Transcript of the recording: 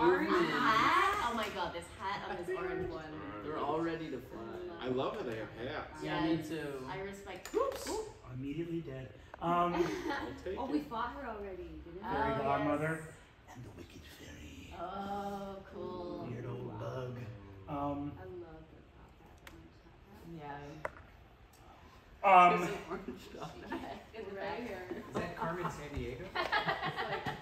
orange hat. Oh my god, this hat on this orange one. They're all ready to fly. I love how they have hats. Yeah, me too. I respect. Oops. Ooh. Immediately dead. Oh, we fought her already. Fairy godmother and the wicked fairy. Oh, cool. Weird old bug. I love the top hat. Orange hat. Yeah. There's an orange dog. It's right here. Is that Carmen Sandiego?